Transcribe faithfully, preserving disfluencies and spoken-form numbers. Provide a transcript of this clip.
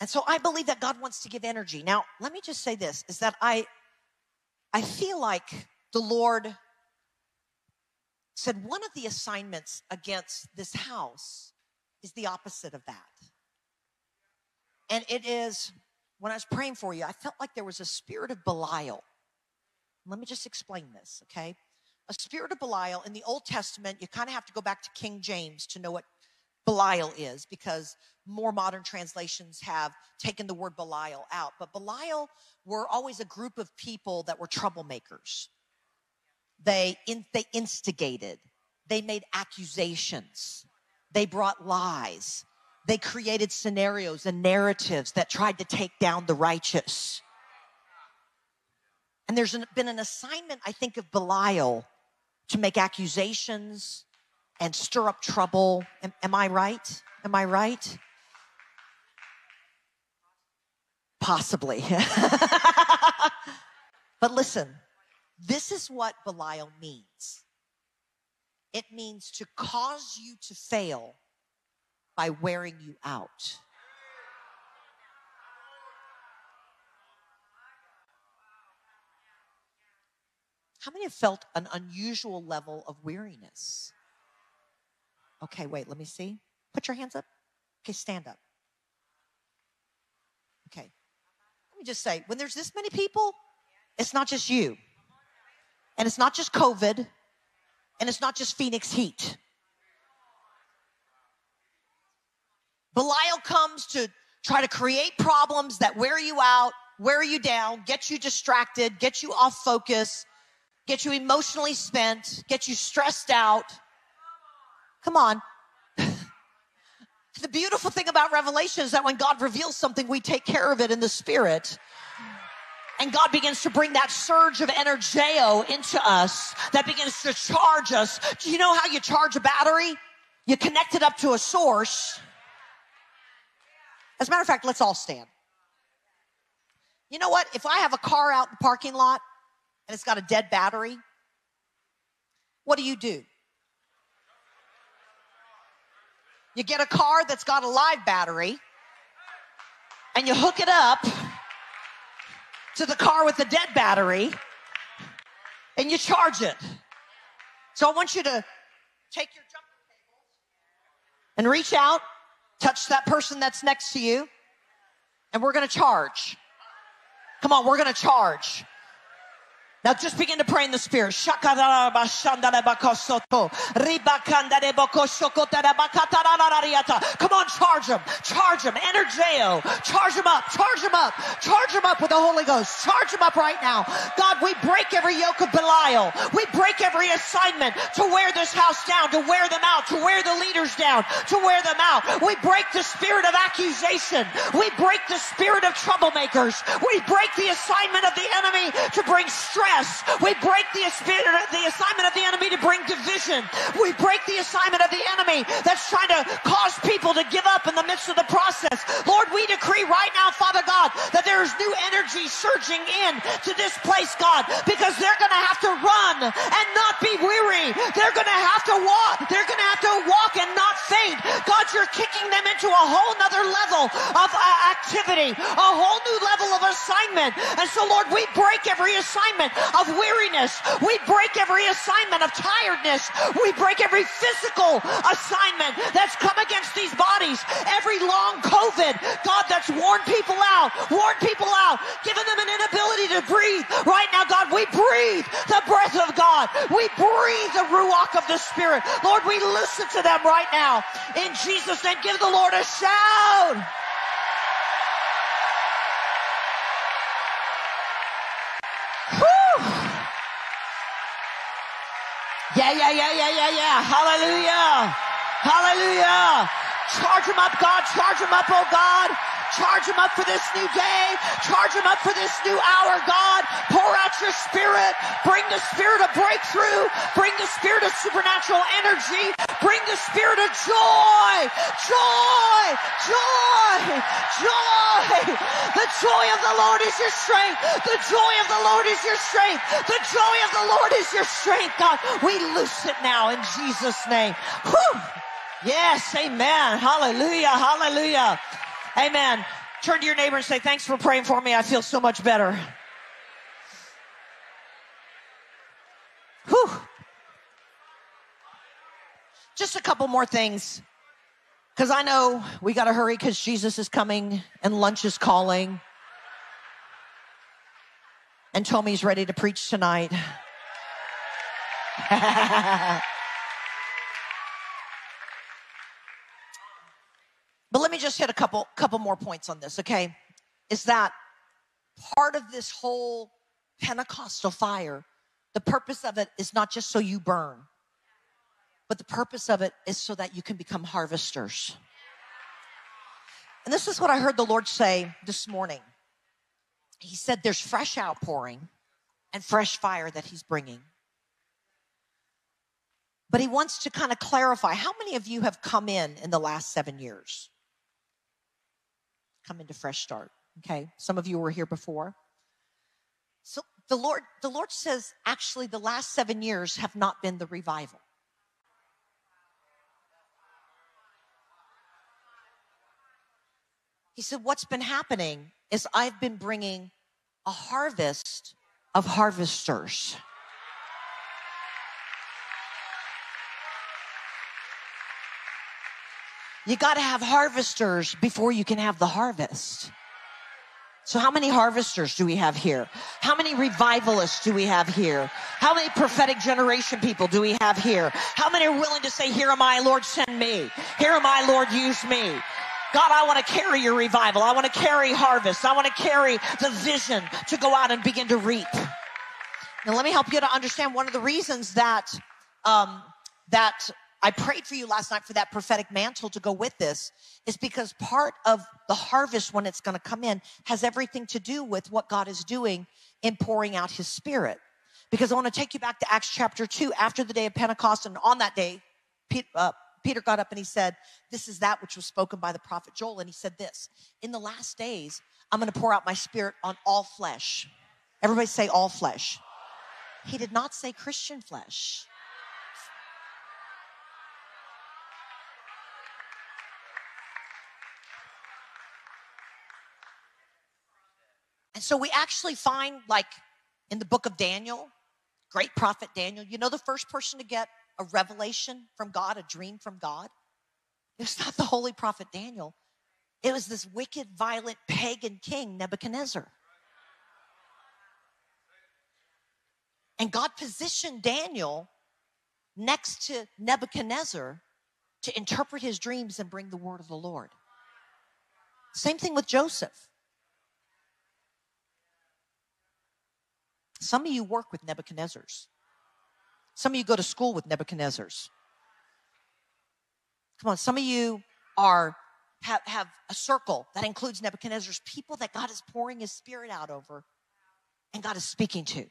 And so I believe that God wants to give energy. Now, let me just say this, is that I, I feel like the Lord said one of the assignments against this house is the opposite of that. And it is, when I was praying for you, I felt like there was a spirit of Belial. Let me just explain this, okay? A spirit of Belial, in the Old Testament, you kind of have to go back to King James to know what Belial is, because more modern translations have taken the word Belial out. But Belial were always a group of people that were troublemakers. They, in, they instigated. They made accusations. They brought lies. They created scenarios and narratives that tried to take down the righteous. And there's an, been an assignment, I think, of Belial to make accusations and stir up trouble. Am, am I right? Am I right? Possibly. But listen, this is what Belial means. It means to cause you to fail by wearing you out. How many have felt an unusual level of weariness? Okay, wait, let me see. Put your hands up. Okay, stand up. Okay. Let me just say, when there's this many people, it's not just you. And it's not just COVID. And it's not just Phoenix heat. Belial comes to try to create problems that wear you out, wear you down, get you distracted, get you off focus, get you emotionally spent, get you stressed out. Come on. The beautiful thing about Revelation is that when God reveals something, we take care of it in the spirit. And God begins to bring that surge of energeo into us that begins to charge us. Do you know how you charge a battery? You connect it up to a source. As a matter of fact, let's all stand. You know what? If I have a car out in the parking lot and it's got a dead battery, what do you do? You get a car that's got a live battery and you hook it up to the car with the dead battery and you charge it. So I want you to take your jumper cables and reach out, touch that person that's next to you, and we're going to charge. Come on, we're going to charge. Now just begin to pray in the spirit. Come on, charge them. Charge them. Energeo. Charge them up. Charge them up. Charge them up with the Holy Ghost. Charge them up right now. God, we break every yoke of Belial. We break every assignment to wear this house down, to wear them out, to wear the leaders down, to wear them out. We break the spirit of accusation. We break the spirit of troublemakers. We break the assignment of the enemy to bring strength. We break the assignment of the enemy to bring division. We break the assignment of the enemy that's trying to cause people to give up in the midst of the process. Lord, we decree right now, Father God, that there is new energy surging in to this place, God, because they're going to have to run and not be weary. They're going to have to walk. They're going to have to walk and not faint. God, you're kicking them into a whole nother level of uh, activity, a whole new level of assignment. And so, Lord, we break every assignment of weariness. We break every assignment of tiredness. We break every physical assignment that's come against these bodies. Every long COVID, God, that's worn people out, worn people out, given them an inability to breathe. Right now, God, we breathe the breath of God. We breathe the Ruach of the Spirit. Lord, we listen to them right now. In Jesus' name, give the Lord a shout. Yeah, yeah, yeah, yeah, yeah, yeah. Hallelujah. Hallelujah. Charge them up, God. Charge them up, oh God. Charge them up for this new day. Charge them up for this new hour, God. Pour out your spirit. Bring the spirit of breakthrough. Bring the spirit of supernatural energy. Bring the spirit of joy. Joy. Joy. Joy. The joy of the Lord is your strength. The joy of the Lord is your strength. The joy of the Lord is your strength, God. We loose it now in Jesus' name. Whew. Yes. Amen. Hallelujah. Hallelujah. Amen. Turn to your neighbor and say, thanks for praying for me. I feel so much better. Whew. Just a couple more things, because I know we got to hurry because Jesus is coming and lunch is calling. And Tommy's ready to preach tonight. But let me just hit a couple couple more points on this, okay? Is that part of this whole Pentecostal fire, the purpose of it is not just so you burn, but the purpose of it is so that you can become harvesters. And this is what I heard the Lord say this morning. He said there's fresh outpouring and fresh fire that he's bringing. But he wants to kind of clarify, how many of you have come in in the last seven years? Come into Fresh Start, okay? Some of you were here before. So the Lord, the Lord says, actually, the last seven years have not been the revival. He said, what's been happening is I've been bringing a harvest of harvesters. You got to have harvesters before you can have the harvest. So how many harvesters do we have here? How many revivalists do we have here? How many prophetic generation people do we have here? How many are willing to say, here am I, Lord, send me. Here am I, Lord, use me. God, I want to carry your revival. I want to carry harvest. I want to carry the vision to go out and begin to reap. Now, let me help you to understand one of the reasons that, um, that I prayed for you last night for that prophetic mantle to go with this is because part of the harvest when it's going to come in has everything to do with what God is doing in pouring out his spirit. Because I want to take you back to Acts chapter two, after the day of Pentecost, and on that day, Pete, uh, Peter got up and he said, this is that which was spoken by the prophet Joel. And he said this, in the last days, I'm going to pour out my spirit on all flesh. Everybody say all flesh. He did not say Christian flesh. And so we actually find, like in the book of Daniel, great prophet Daniel, you know the first person to get a revelation from God, a dream from God? It was not the holy prophet Daniel. It was this wicked, violent, pagan king, Nebuchadnezzar. And God positioned Daniel next to Nebuchadnezzar to interpret his dreams and bring the word of the Lord. Same thing with Joseph. Some of you work with Nebuchadnezzars. Some of you go to school with Nebuchadnezzars. Come on, some of you are have, have a circle that includes Nebuchadnezzar's people that God is pouring his spirit out over and God is speaking to.